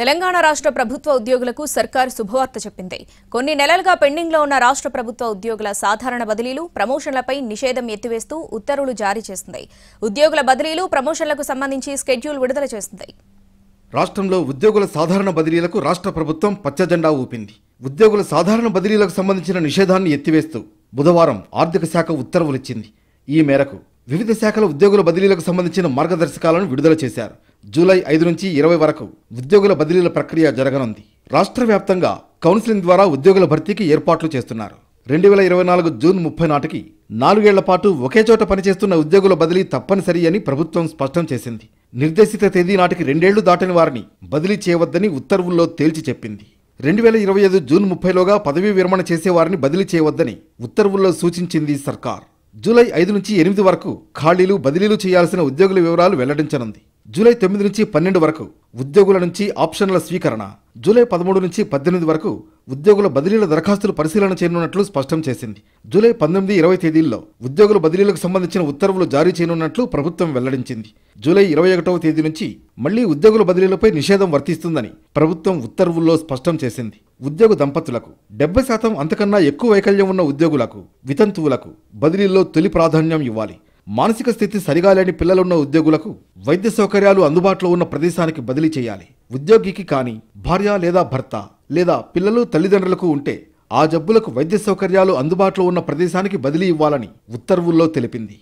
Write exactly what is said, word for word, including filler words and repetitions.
తెలంగాణ రాష్ట్ర ప్రభుత్వ ఉద్యోగులకు సర్కారు శుభవార్త చెప్పింది. కొన్ని నెలలుగా పెండింగ్లో ఉన్న రాష్ట్ర ప్రభుత్వ ఉద్యోగుల సాధారణ బదిలీలు, ప్రమోషన్లపై నిషేధం ఎత్తివేస్తూ ఉత్తర్వులు జారీ చేసింది. ఉద్యోగుల బదిలీలు, ప్రమోషన్లకు సంబంధించి షెడ్యూల్ విడుదల చేసింది. రాష్ట్రంలో ఉద్యోగుల సాధారణ బదిలీలకు రాష్ట్ర ప్రభుత్వం పచ్చజెండా ఊపింది. ఉద్యోగుల సాధారణ బదిలీలకు సంబంధించిన నిషేధాన్ని ఎత్తివేస్తూ బుధవారం ఆర్థిక శాఖ ఉత్తర్వులిచ్చింది. ఈ మేరకు వివిధ శాఖల ఉద్యోగుల బదిలీలకు సంబంధించిన మార్గదర్శకాలను విడుదల చేశారు. జూలై ఐదు నుంచి ఇరవై వరకు ఉద్యోగుల బదిలీల ప్రక్రియ జరగనుంది. రాష్ట్ర వ్యాప్తంగా కౌన్సిలింగ్ ద్వారా ఉద్యోగుల భర్తీకి ఏర్పాట్లు చేస్తున్నారు. రెండు వేల ఇరవై నాలుగు జూన్ ముప్పై నాటికి నాలుగేళ్ల పాటు ఒకే చోట పనిచేస్తున్న ఉద్యోగుల బదిలీ తప్పనిసరి అని ప్రభుత్వం స్పష్టం చేసింది. నిర్దేశిత తేదీ నాటికి రెండేళ్లు దాటిన వారిని బదిలీ చేయవద్దని ఉత్తర్వుల్లో తేల్చి చెప్పింది. రెండు వేల ఇరవై ఐదు జూన్ ముప్పైలోగా పదవీ విరమణ చేసేవారిని బదిలీ చేయవద్దని ఉత్తర్వుల్లో సూచించింది సర్కార్. జూలై ఐదు నుంచి ఎనిమిది వరకు ఖాళీలు, బదిలీలు చేయాల్సిన ఉద్యోగుల వివరాలు వెల్లడించనుంది. జూలై తొమ్మిది నుంచి పన్నెండు వరకు ఉద్యోగుల నుంచి ఆప్షన్ల స్వీకరణ, జూలై పదమూడు నుంచి పద్దెనిమిది వరకు ఉద్యోగుల బదిలీల దరఖాస్తులు పరిశీలన చేయనున్నట్లు స్పష్టం చేసింది. జూలై పంతొమ్మిది ఇరవై తేదీల్లో ఉద్యోగుల బదిలీలకు సంబంధించిన ఉత్తర్వులు జారీ చేయనున్నట్లు ప్రభుత్వం వెల్లడించింది. జూలై ఇరవై ఒకటవ తేదీ నుంచి మళ్లీ ఉద్యోగుల బదిలీలపై నిషేధం వర్తిస్తుందని ప్రభుత్వం ఉత్తర్వుల్లో స్పష్టం చేసింది. ఉద్యోగ దంపతులకు, డెబ్బై శాతం అంతకన్నా ఎక్కువ వైకల్యం ఉన్న ఉద్యోగులకు, వితంతువులకు బదిలీల్లో తొలి ప్రాధాన్యం ఇవ్వాలి. మానసిక స్థితి సరిగా లేని పిల్లలున్న ఉద్యోగులకు వైద్య సౌకర్యాలు అందుబాటులో ఉన్న ప్రదేశానికి బదిలీ చేయాలి. ఉద్యోగికి కానీ భార్య లేదా భర్త లేదా పిల్లలు తల్లిదండ్రులకు ఉంటే ఆ జబ్బులకు వైద్య సౌకర్యాలు అందుబాటులో ఉన్న ప్రదేశానికి బదిలీ ఇవ్వాలని ఉత్తర్వుల్లో తెలిపింది.